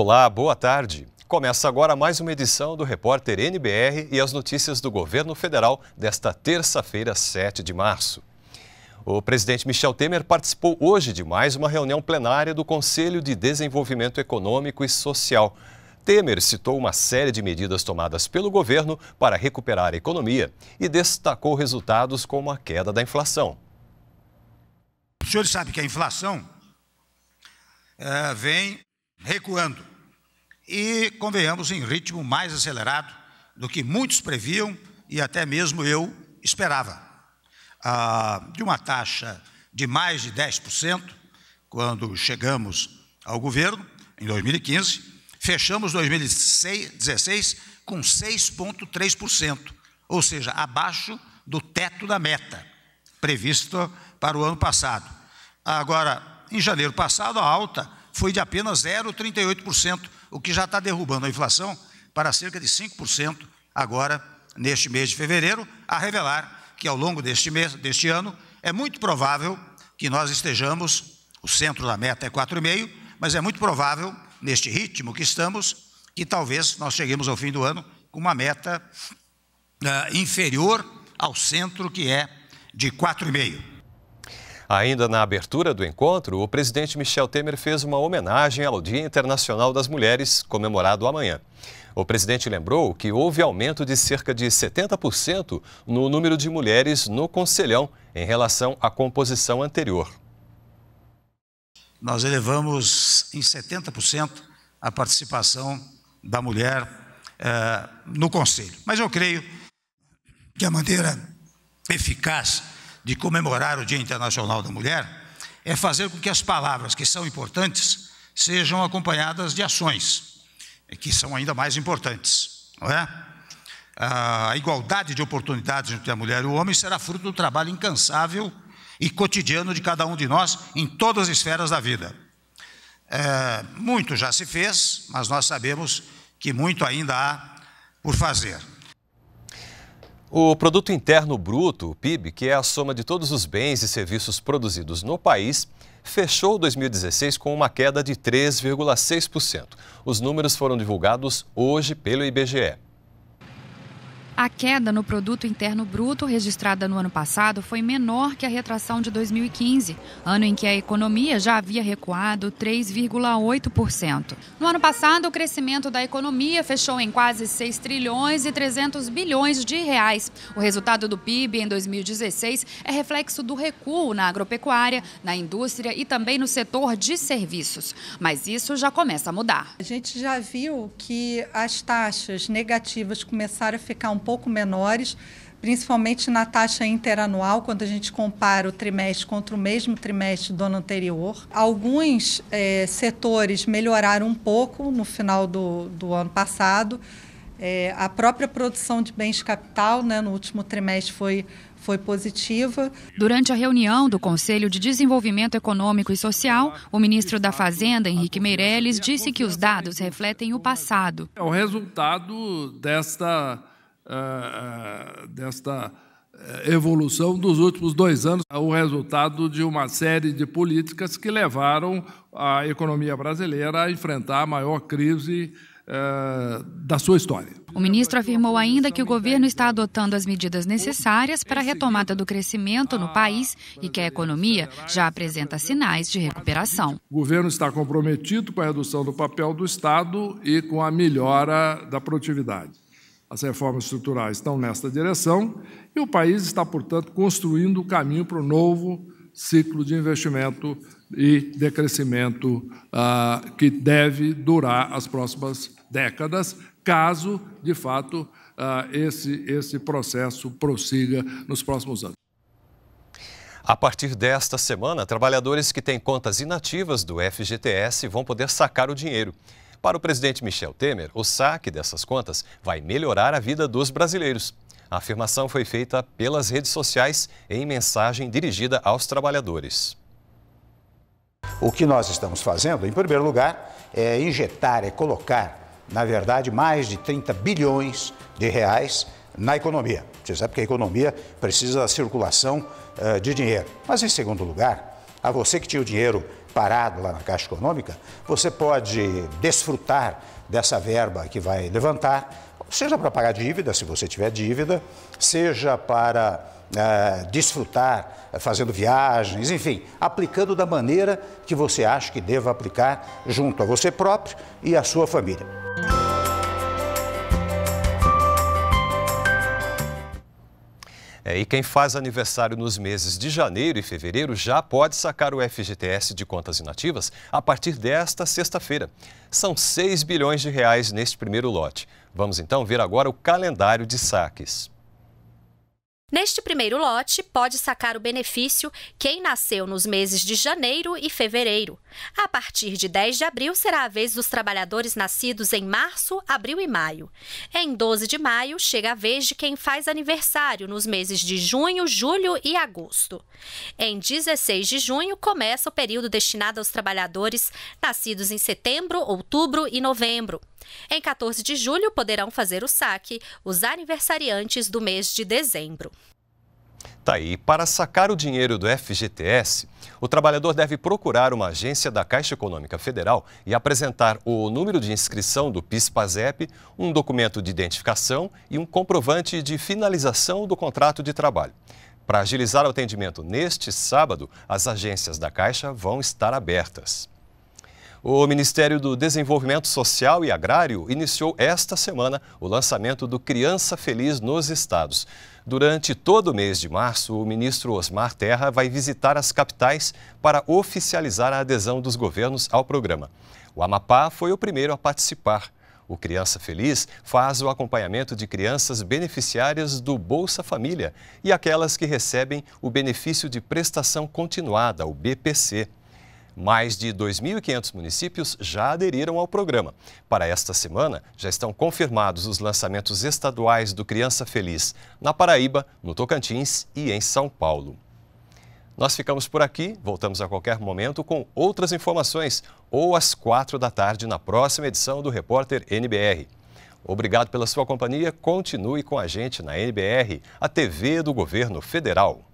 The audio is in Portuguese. Olá, boa tarde. Começa agora mais uma edição do Repórter NBR e as notícias do governo federal desta terça-feira, 7 de março. O presidente Michel Temer participou hoje de mais uma reunião plenária do Conselho de Desenvolvimento Econômico e Social. Temer citou uma série de medidas tomadas pelo governo para recuperar a economia e destacou resultados como a queda da inflação. Os senhores sabem que a inflação vem recuando e, convenhamos, em ritmo mais acelerado do que muitos previam e até mesmo eu esperava. De uma taxa de mais de 10%, quando chegamos ao governo, em 2015, fechamos 2016 com 6,3%, ou seja, abaixo do teto da meta prevista para o ano passado. Agora, em janeiro passado, a alta foi de apenas 0,38%, o que já está derrubando a inflação para cerca de 5% agora, neste mês de fevereiro, a revelar que ao longo deste ano é muito provável que nós estejamos, o centro da meta é 4,5%, mas é muito provável, neste ritmo que estamos, que talvez nós cheguemos ao fim do ano com uma meta inferior ao centro, que é de 4,5%. Ainda na abertura do encontro, o presidente Michel Temer fez uma homenagem ao Dia Internacional das Mulheres, comemorado amanhã. O presidente lembrou que houve aumento de cerca de 70% no número de mulheres no Conselhão em relação à composição anterior. Nós elevamos em 70% a participação da mulher no Conselho. Mas eu creio que a maneira eficaz de comemorar o Dia Internacional da Mulher é fazer com que as palavras que são importantes sejam acompanhadas de ações, que são ainda mais importantes, não é? A igualdade de oportunidades entre a mulher e o homem será fruto do trabalho incansável e cotidiano de cada um de nós em todas as esferas da vida. Muito já se fez, mas nós sabemos que muito ainda há por fazer. O Produto Interno Bruto, o PIB, que é a soma de todos os bens e serviços produzidos no país, fechou 2016 com uma queda de 3,6%. Os números foram divulgados hoje pelo IBGE. A queda no Produto Interno Bruto registrada no ano passado foi menor que a retração de 2015, ano em que a economia já havia recuado 3,8%. No ano passado, o crescimento da economia fechou em quase 6 trilhões e 300 bilhões de reais. O resultado do PIB em 2016 é reflexo do recuo na agropecuária, na indústria e também no setor de serviços. Mas isso já começa a mudar. A gente já viu que as taxas negativas começaram a ficar um pouco menores, principalmente na taxa interanual, quando a gente compara o trimestre contra o mesmo trimestre do ano anterior. Alguns setores melhoraram um pouco no final do ano passado. A própria produção de bens de capital, né, no último trimestre foi positiva. Durante a reunião do Conselho de Desenvolvimento Econômico e Social, o ministro da Fazenda, Henrique Meirelles, disse que os dados refletem o passado. É o resultado desta evolução dos últimos 2 anos, o resultado de uma série de políticas que levaram a economia brasileira a enfrentar a maior crise da sua história. O ministro afirmou ainda que o governo está adotando as medidas necessárias para a retomada do crescimento no país e que a economia já apresenta sinais de recuperação. O governo está comprometido com a redução do papel do Estado e com a melhora da produtividade. As reformas estruturais estão nesta direção e o país está, portanto, construindo o caminho para o novo ciclo de investimento e de crescimento que deve durar as próximas décadas, caso, de fato, esse processo prossiga nos próximos anos. A partir desta semana, trabalhadores que têm contas inativas do FGTS vão poder sacar o dinheiro. Para o presidente Michel Temer, o saque dessas contas vai melhorar a vida dos brasileiros. A afirmação foi feita pelas redes sociais em mensagem dirigida aos trabalhadores. O que nós estamos fazendo, em primeiro lugar, é injetar, é colocar, na verdade, mais de 30 bilhões de reais na economia. Você sabe que a economia precisa da circulação de dinheiro. Mas, em segundo lugar, a você que tinha o dinheiro parado lá na Caixa Econômica, você pode desfrutar dessa verba que vai levantar, seja para pagar dívida, se você tiver dívida, seja para desfrutar fazendo viagens, enfim, aplicando da maneira que você acha que deva aplicar junto a você próprio e à sua família. E quem faz aniversário nos meses de janeiro e fevereiro já pode sacar o FGTS de contas inativas a partir desta sexta-feira. São 6 bilhões de reais neste primeiro lote. Vamos então ver agora o calendário de saques. Neste primeiro lote, pode sacar o benefício quem nasceu nos meses de janeiro e fevereiro. A partir de 10 de abril, será a vez dos trabalhadores nascidos em março, abril e maio. Em 12 de maio, chega a vez de quem faz aniversário nos meses de junho, julho e agosto. Em 16 de junho, começa o período destinado aos trabalhadores nascidos em setembro, outubro e novembro. Em 14 de julho, poderão fazer o saque os aniversariantes do mês de dezembro. Tá aí. Para sacar o dinheiro do FGTS, o trabalhador deve procurar uma agência da Caixa Econômica Federal e apresentar o número de inscrição do PIS-PASEP, um documento de identificação e um comprovante de finalização do contrato de trabalho. Para agilizar o atendimento neste sábado, as agências da Caixa vão estar abertas. O Ministério do Desenvolvimento Social e Agrário iniciou esta semana o lançamento do Criança Feliz nos estados. Durante todo o mês de março, o ministro Osmar Terra vai visitar as capitais para oficializar a adesão dos governos ao programa. O Amapá foi o primeiro a participar. O Criança Feliz faz o acompanhamento de crianças beneficiárias do Bolsa Família e aquelas que recebem o benefício de prestação continuada, o BPC. Mais de 2.500 municípios já aderiram ao programa. Para esta semana, já estão confirmados os lançamentos estaduais do Criança Feliz na Paraíba, no Tocantins e em São Paulo. Nós ficamos por aqui, voltamos a qualquer momento com outras informações ou às 4 da tarde na próxima edição do Repórter NBR. Obrigado pela sua companhia, continue com a gente na NBR, a TV do Governo Federal.